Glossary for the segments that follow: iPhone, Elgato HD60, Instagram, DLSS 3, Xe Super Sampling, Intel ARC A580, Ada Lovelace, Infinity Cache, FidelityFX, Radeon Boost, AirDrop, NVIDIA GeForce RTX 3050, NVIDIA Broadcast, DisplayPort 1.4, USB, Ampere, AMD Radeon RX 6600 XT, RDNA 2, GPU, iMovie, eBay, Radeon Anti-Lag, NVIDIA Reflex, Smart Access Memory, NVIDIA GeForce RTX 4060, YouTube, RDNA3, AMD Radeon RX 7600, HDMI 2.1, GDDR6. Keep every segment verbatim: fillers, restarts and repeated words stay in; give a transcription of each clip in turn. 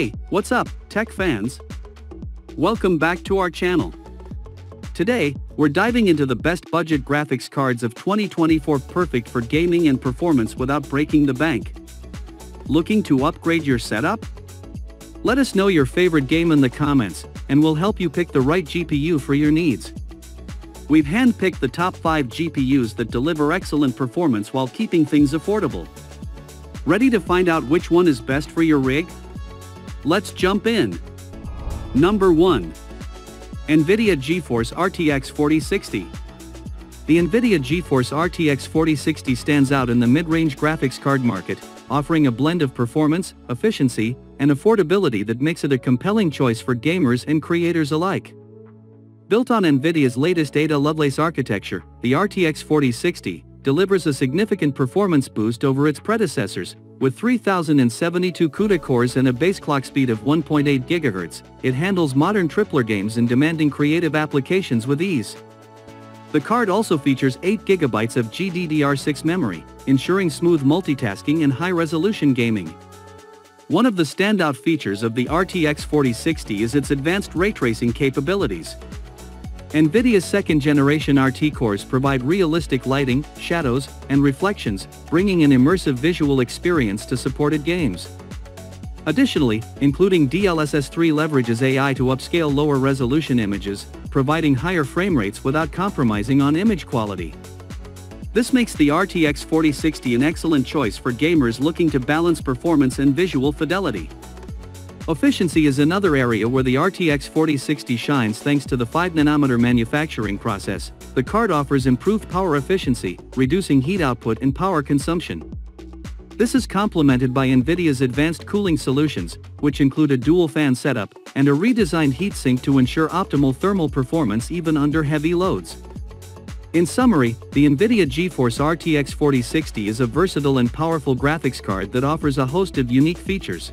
Hey, what's up, tech fans? Welcome back to our channel. Today, we're diving into the best budget graphics cards of twenty twenty-four, perfect for gaming and performance without breaking the bank. Looking to upgrade your setup? Let us know your favorite game in the comments, and we'll help you pick the right G P U for your needs. We've handpicked the top five G P Us that deliver excellent performance while keeping things affordable. Ready to find out which one is best for your rig? Let's jump in. Number one. NVIDIA GeForce R T X forty sixty. The NVIDIA GeForce R T X forty sixty stands out in the mid-range graphics card market, offering a blend of performance, efficiency, and affordability that makes it a compelling choice for gamers and creators alike. Built on NVIDIA's latest Ada Lovelace architecture, the R T X forty sixty delivers a significant performance boost over its predecessors. With three thousand seventy-two CUDA cores and a base clock speed of one point eight gigahertz, it handles modern tripler games and demanding creative applications with ease. The card also features eight gigabytes of G D D R six memory, ensuring smooth multitasking and high-resolution gaming. One of the standout features of the R T X forty sixty is its advanced ray tracing capabilities. NVIDIA's second-generation R T cores provide realistic lighting, shadows, and reflections, bringing an immersive visual experience to supported games. Additionally, including D L S S three leverages A I to upscale lower-resolution images, providing higher frame rates without compromising on image quality. This makes the R T X forty sixty an excellent choice for gamers looking to balance performance and visual fidelity. Efficiency is another area where the R T X forty sixty shines thanks to the five nanometer manufacturing process. The card offers improved power efficiency, reducing heat output and power consumption. This is complemented by NVIDIA's advanced cooling solutions, which include a dual fan setup and a redesigned heatsink to ensure optimal thermal performance even under heavy loads. In summary, the NVIDIA GeForce R T X forty sixty is a versatile and powerful graphics card that offers a host of unique features.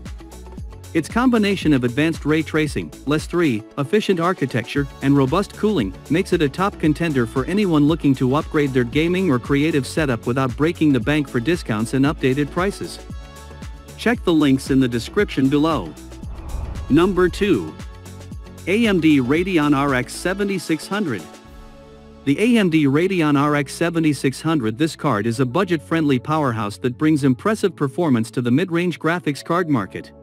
Its combination of advanced ray tracing, D L S S three, efficient architecture, and robust cooling makes it a top contender for anyone looking to upgrade their gaming or creative setup without breaking the bank. For discounts and updated prices, check the links in the description below. Number two. A M D Radeon R X seventy-six hundred. The A M D Radeon R X seventy-six hundred. This card is a budget-friendly powerhouse that brings impressive performance to the mid-range graphics card market.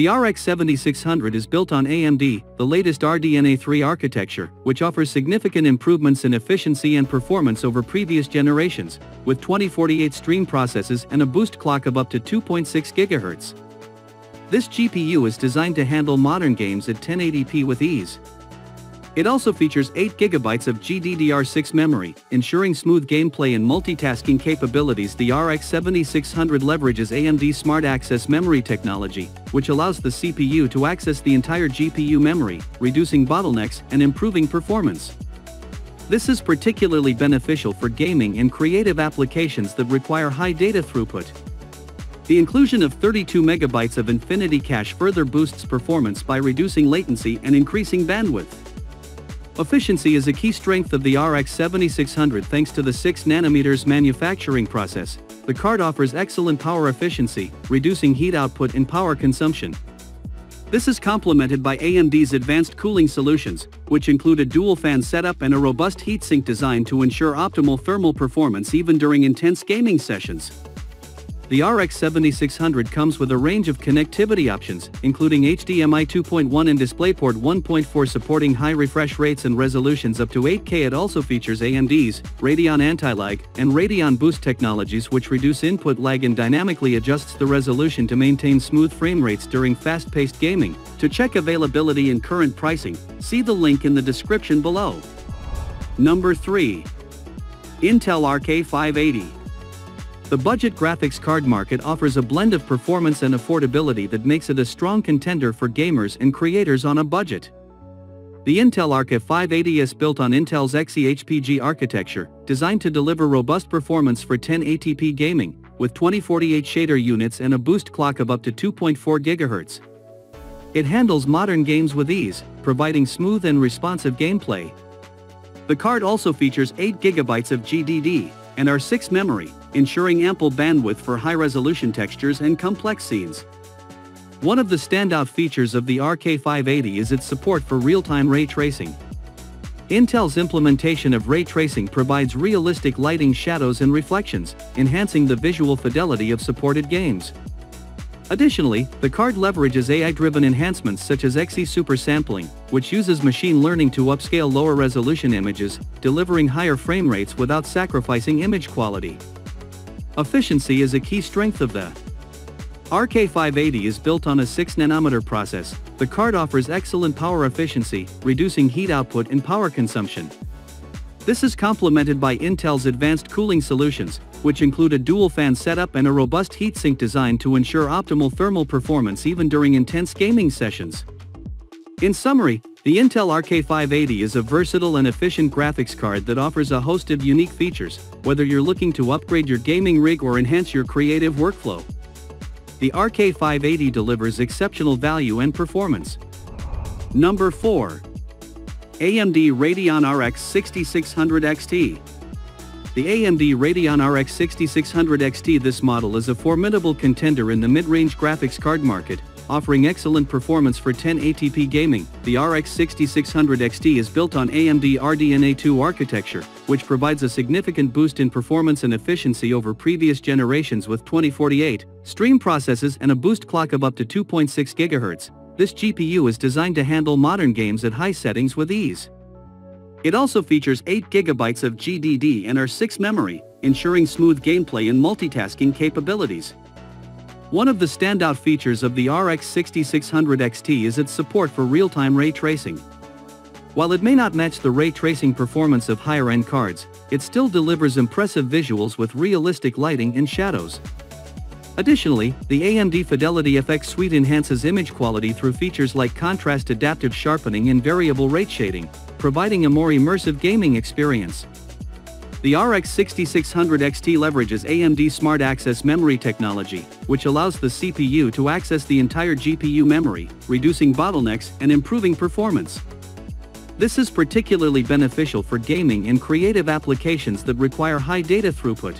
The R X seventy-six hundred is built on A M D, the latest R D N A three architecture, which offers significant improvements in efficiency and performance over previous generations, with twenty forty-eight stream processes and a boost clock of up to two point six gigahertz. This G P U is designed to handle modern games at ten eighty p with ease. It also features eight gigabytes of G D D R six memory, ensuring smooth gameplay and multitasking capabilities. The R X seventy-six hundred leverages A M D's Smart Access Memory technology, which allows the C P U to access the entire G P U memory, reducing bottlenecks and improving performance. This is particularly beneficial for gaming and creative applications that require high data throughput. The inclusion of thirty-two megabytes of Infinity Cache further boosts performance by reducing latency and increasing bandwidth. Efficiency is a key strength of the R X seventy-six hundred thanks to the six nanometer manufacturing process. The card offers excellent power efficiency, reducing heat output and power consumption. This is complemented by A M D's advanced cooling solutions, which include a dual fan setup and a robust heatsink designed to ensure optimal thermal performance even during intense gaming sessions. The R X seventy-six hundred comes with a range of connectivity options, including H D M I two point one and DisplayPort one point four, supporting high refresh rates and resolutions up to eight K. It also features A M D's Radeon Anti-Lag and Radeon Boost technologies, which reduce input lag and dynamically adjusts the resolution to maintain smooth frame rates during fast-paced gaming. To check availability and current pricing, see the link in the description below. Number three. Intel ARC A five eighty. The budget graphics card market offers a blend of performance and affordability that makes it a strong contender for gamers and creators on a budget. The Intel ARC A five eighty is built on Intel's Xe H P G architecture, designed to deliver robust performance for ten eighty p gaming, with twenty forty-eight shader units and a boost clock of up to two point four gigahertz. It handles modern games with ease, providing smooth and responsive gameplay. The card also features eight gigabytes of G D D R six and R six memory, ensuring ample bandwidth for high-resolution textures and complex scenes. One of the standout features of the ARC A five eighty is its support for real-time ray tracing. Intel's implementation of ray tracing provides realistic lighting shadows and reflections, enhancing the visual fidelity of supported games. Additionally, the card leverages A I-driven enhancements such as Xe Super Sampling, which uses machine learning to upscale lower-resolution images, delivering higher frame rates without sacrificing image quality. Efficiency is a key strength of the ARC A five eighty is built on a six nanometer process. The card offers excellent power efficiency, reducing heat output and power consumption. This is complemented by Intel's advanced cooling solutions, which include a dual fan setup and a robust heatsink design to ensure optimal thermal performance even during intense gaming sessions. In summary, the Intel ARC A five eighty is a versatile and efficient graphics card that offers a host of unique features, whether you're looking to upgrade your gaming rig or enhance your creative workflow. The ARC A five eighty delivers exceptional value and performance. Number four. A M D Radeon R X sixty-six hundred X T. The A M D Radeon R X sixty-six hundred X T. This model is a formidable contender in the mid-range graphics card market, offering excellent performance for ten eighty p gaming. The R X sixty-six hundred X T is built on A M D R D N A two architecture, which provides a significant boost in performance and efficiency over previous generations with twenty forty-eight, stream processors and a boost clock of up to two point six gigahertz. This G P U is designed to handle modern games at high settings with ease. It also features eight gigabytes of G D D R six memory, ensuring smooth gameplay and multitasking capabilities. One of the standout features of the R X sixty-six hundred X T is its support for real-time ray tracing. While it may not match the ray tracing performance of higher-end cards, it still delivers impressive visuals with realistic lighting and shadows. Additionally, the A M D FidelityFX suite enhances image quality through features like contrast adaptive sharpening and variable rate shading, providing a more immersive gaming experience. The R X sixty-six hundred X T leverages A M D Smart Access Memory technology, which allows the C P U to access the entire G P U memory, reducing bottlenecks and improving performance. This is particularly beneficial for gaming and creative applications that require high data throughput.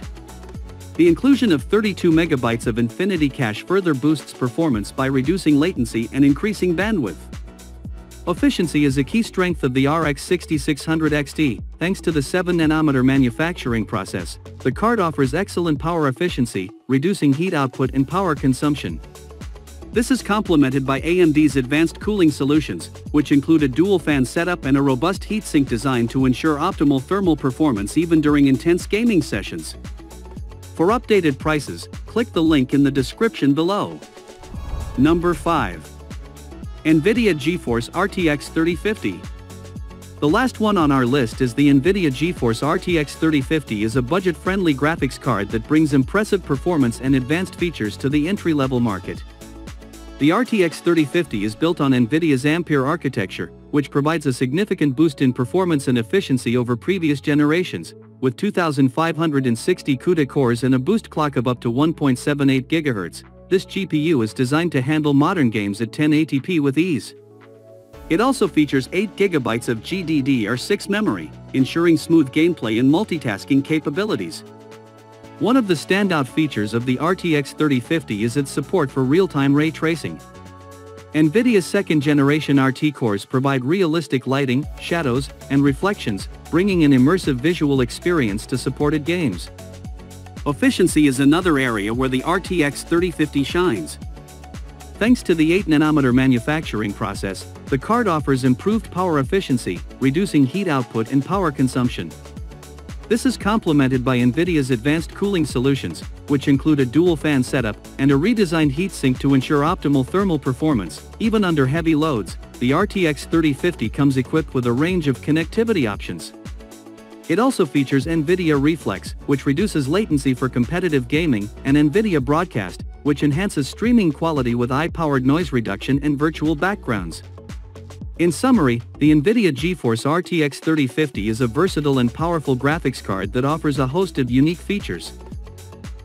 The inclusion of thirty-two megabytes of Infinity Cache further boosts performance by reducing latency and increasing bandwidth. Efficiency is a key strength of the R X sixty-six hundred X T. Thanks to the seven nanometer manufacturing process, the card offers excellent power efficiency, reducing heat output and power consumption. This is complemented by A M D's advanced cooling solutions, which include a dual fan setup and a robust heatsink design to ensure optimal thermal performance even during intense gaming sessions. For updated prices, click the link in the description below. Number five. NVIDIA GeForce R T X thirty fifty. The last one on our list is the NVIDIA GeForce R T X thirty fifty is a budget-friendly graphics card that brings impressive performance and advanced features to the entry-level market. The R T X thirty fifty is built on NVIDIA's Ampere architecture, which provides a significant boost in performance and efficiency over previous generations, with two thousand five hundred sixty CUDA cores and a boost clock of up to one point seven eight gigahertz. This G P U is designed to handle modern games at ten eighty p with ease. It also features eight gigabytes of G D D R six memory, ensuring smooth gameplay and multitasking capabilities. One of the standout features of the R T X thirty fifty is its support for real-time ray tracing. NVIDIA's second-generation R T cores provide realistic lighting, shadows, and reflections, bringing an immersive visual experience to supported games. Efficiency is another area where the R T X thirty fifty shines. Thanks to the eight nanometer manufacturing process, the card offers improved power efficiency, reducing heat output and power consumption. This is complemented by NVIDIA's advanced cooling solutions, which include a dual fan setup and a redesigned heatsink to ensure optimal thermal performance, even under heavy loads. The R T X thirty fifty comes equipped with a range of connectivity options. It also features NVIDIA Reflex, which reduces latency for competitive gaming, and NVIDIA Broadcast, which enhances streaming quality with eye-powered noise reduction and virtual backgrounds. In summary, the NVIDIA GeForce R T X thirty fifty is a versatile and powerful graphics card that offers a host of unique features.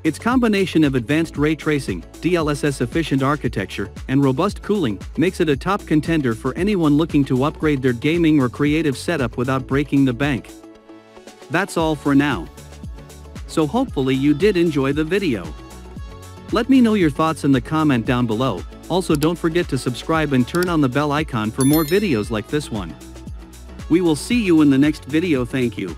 Its combination of advanced ray tracing, D L S S-efficient architecture, and robust cooling makes it a top contender for anyone looking to upgrade their gaming or creative setup without breaking the bank. That's all for now. So hopefully you did enjoy the video. Let me know your thoughts in the comment down below. Also, don't forget to subscribe and turn on the bell icon for more videos like this one. We will see you in the next video. Thank you.